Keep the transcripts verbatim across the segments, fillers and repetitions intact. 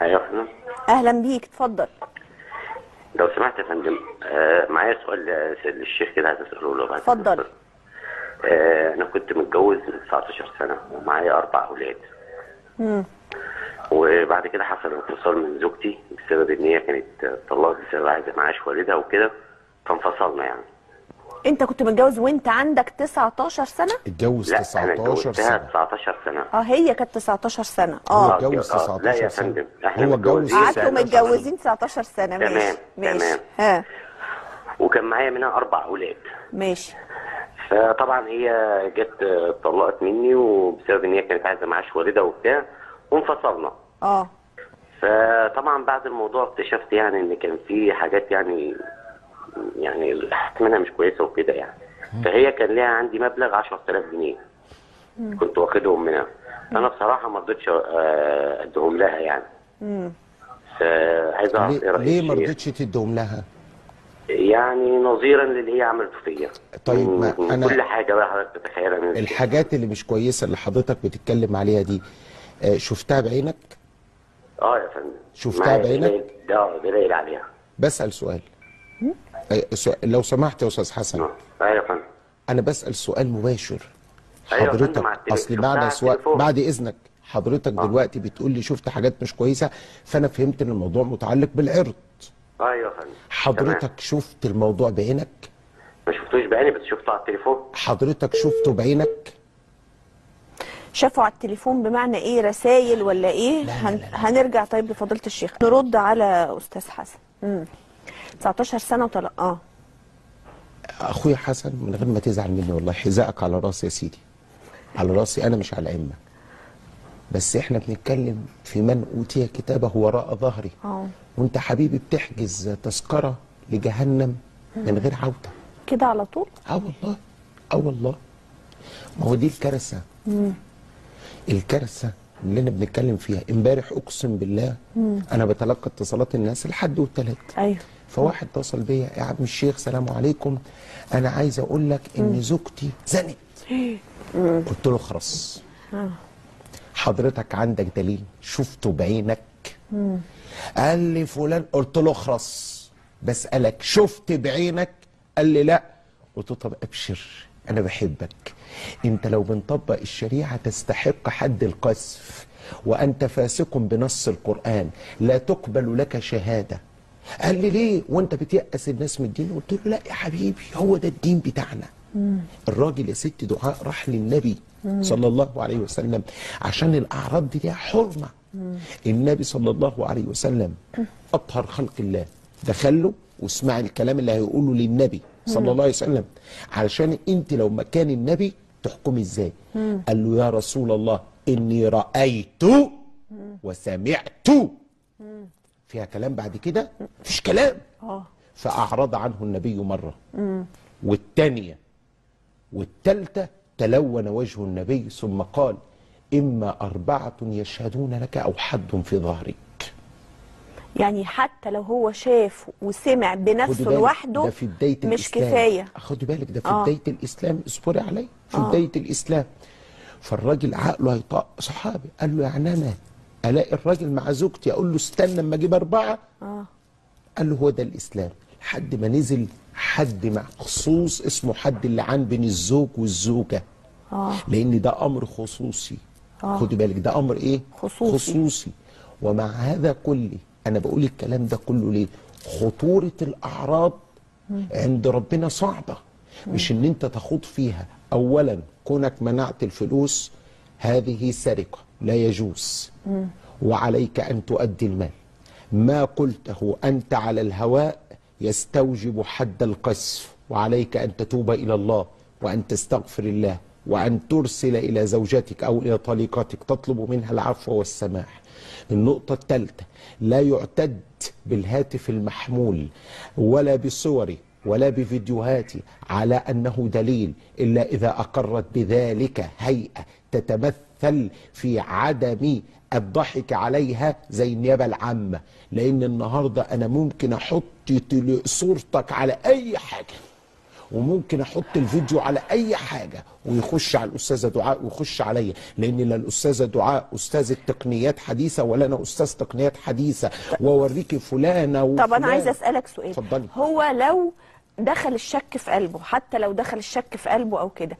ايوه حنا. اهلا بيك، اتفضل. لو سمحت يا فندم، آه معايا سؤال للشيخ كده عايز اساله له. اتفضل. آه انا كنت متجوز من تسعتاشر سنه ومعايا اربع اولاد. امم وبعد كده حصل انفصال من زوجتي بسبب ان هي كانت طلقت بسبب عايزه معاش والدها وكده، فانفصلنا يعني. انت كنت متجوز وانت عندك تسعتاشر سنه؟ اتجوز تسعتاشر سنه. لا تسعتاشر سنه. اه هي كانت تسعتاشر سنه. اه اتجوز تسعتاشر سنه. لا يا فندم احنا قعدتوا متجوزين تسعتاشر سنه. ماشي ماشي. ها وكان معايا منها اربع اولاد. ماشي. فطبعا هي جت اتطلقت مني وبسبب ان هي كانت عايزه معاش والدها وبتاع وانفصلنا. اه فطبعا بعد الموضوع اكتشفت يعني ان كان في حاجات يعني يعني منها مش كويسه وكده يعني. فهي كان ليها عندي مبلغ عشرة آلاف جنيه كنت واخدهم منها، انا بصراحه ما رضيتش اديهم لها يعني. فعايز اعرف ايه رايك؟ ليه ما رضيتش تديهم لها؟ يعني نظيرا للي هي عملته فيا. طيب ما انا كل حاجه بقى حضرتك تتخيلها من الحاجات اللي مش كويسه اللي حضرتك بتتكلم عليها دي، شفتها بعينك؟ اه يا فندم شفتها بعينك؟ اه دليل عليها. بسال سؤال لو سمحت يا استاذ حسن. ايوه يا فندم. انا بسال سؤال مباشر حضرتك. اصل بعد بعد اذنك حضرتك دلوقتي بتقول لي شفت حاجات مش كويسه، فانا فهمت ان الموضوع متعلق بالعرض. ايوه يا فندم. حضرتك شفت الموضوع بعينك؟ ما شفتوش بعيني بس شفته على التليفون. حضرتك شفته بعينك؟ شافوا على التليفون بمعنى ايه؟ رسائل ولا ايه؟ لا هن... لا لا. هنرجع طيب لفضيله الشيخ نرد على استاذ حسن. امم تسعتاشر سنه وطلقاه. اخويا حسن من غير ما تزعل مني والله، حذائك على راسي يا سيدي، على راسي انا مش على عمك، بس احنا بنتكلم في من اوتي كتابه وراء ظهري. اه وانت حبيبي بتحجز تذكره لجهنم من غير عوده كده على طول. اه والله اه والله ما هو دي الكارثه. امم الكارثه اللي انا بنتكلم فيها. امبارح اقسم بالله مم. انا بتلقى اتصالات الناس الحد والتلات. ايوه. فواحد اتصل بيا، يا عم الشيخ سلام عليكم، انا عايز اقول لك ان زوجتي زنت. قلت له خلاص، حضرتك عندك دليل شفته بعينك؟ مم. قال لي فلان. قلت له خلاص بسالك شفت بعينك؟ قال لي لا. قلت له طب ابشر انا بحبك، انت لو بنطبق الشريعه تستحق حد القذف، وانت فاسق بنص القران لا تقبل لك شهاده. قال لي ليه وانت بتيأس الناس من الدين؟ قلت له لا يا حبيبي، هو ده الدين بتاعنا. مم. الراجل يا ست دعاء راح للنبي مم. صلى الله عليه وسلم عشان الاعراض دي ليها حرمه. مم. النبي صلى الله عليه وسلم مم. اطهر خلق الله، دخل له واسمع الكلام اللي هيقوله للنبي صلى الله عليه وسلم علشان انت لو مكان النبي تحكمي ازاي. مم. قال له يا رسول الله اني رايت وسمعت. مم. فيها كلام بعد كده؟ مفيش كلام. اه فاعرض عنه النبي مره، مم. والثانيه والثالثه تلون وجه النبي ثم قال اما اربعه يشهدون لك او حد في ظهرك. يعني حتى لو هو شاف وسمع بنفسه لوحده مش كفايه. خد بالك ده في آه. بدايه الاسلام، اصبري علي في آه. بدايه الاسلام. فالراجل عقله هيطق. صحابي قال له يعني انا الاقي الراجل مع زوجتي اقول له استنى اما اجيب اربعه؟ آه. قال له هو ده الاسلام. لحد ما نزل حد مخصوص اسمه حد اللعان بين الزوج والزوجه. آه. لان ده امر خصوصي. آه. خد بالك ده امر ايه؟ خصوصي. خصوصي. ومع هذا كله أنا بقول الكلام ده كله ليه؟ خطورة الأعراض عند ربنا صعبة، مش إن أنت تخوض فيها. أولاً كونك منعت الفلوس هذه سرقة لا يجوز، وعليك أن تؤدي المال. ما قلته أنت على الهواء يستوجب حد القذف، وعليك أن تتوب إلى الله وأن تستغفر الله وأن ترسل إلى زوجتك أو إلى طليقتك تطلب منها العفو والسماح. النقطة الثالثة لا يعتد بالهاتف المحمول ولا بصوري ولا بفيديوهاتي على أنه دليل إلا إذا أقرت بذلك هيئة تتمثل في عدم الضحك عليها زي النيابة العامة. لأن النهاردة أنا ممكن أحط صورتك على أي حاجة وممكن احط الفيديو على اي حاجه ويخش على الاستاذه دعاء ويخش عليا، لان لا الاستاذه دعاء استاذه تقنيات حديثه ولا انا استاذ تقنيات حديثه، واوريكي فلانه وفلانة. طب انا عايزه اسالك سؤال. اتفضلي. هو لو دخل الشك في قلبه، حتى لو دخل الشك في قلبه او كده،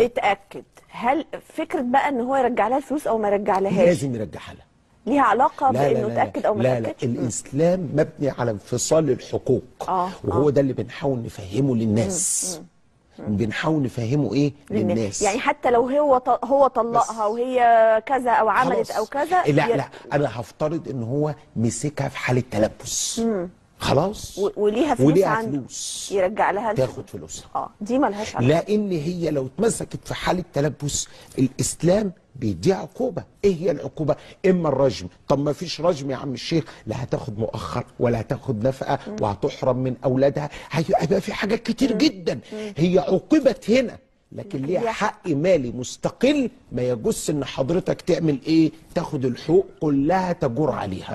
اتاكد، هل فكره بقى ان هو يرجع لها الفلوس او ما يرجعلهاش؟ لازم يرجعها لها. ليها علاقه بانه اتاكد او ما اتاكدش؟ لا لا، الاسلام مبني على انفصال الحقوق. آه وهو آه. ده اللي بنحاول نفهمه للناس. مم. مم. بنحاول نفهمه ايه للناس؟ يعني حتى لو هو هو طلقها وهي كذا او عملت او كذا، لا لا، انا هفترض ان هو مسكها في حاله تلبس. مم. خلاص، وليها فلوس، وليها فلوس يرجع لها، تاخد فلوسها. اه دي مالهاش علاقه، لان هي لو اتمسكت في حاله تلبس الاسلام بيديها عقوبه. ايه هي العقوبه؟ اما الرجم. طب ما فيش رجم يا عم الشيخ، لا هتاخد مؤخر ولا هتاخد نفقه وهتحرم من اولادها، هيبقى في حاجات كتير جدا. هي عوقبت هنا، لكن ليها حق مالي مستقل. ما يجوز ان حضرتك تعمل ايه؟ تاخد الحقوق كلها تجور عليها.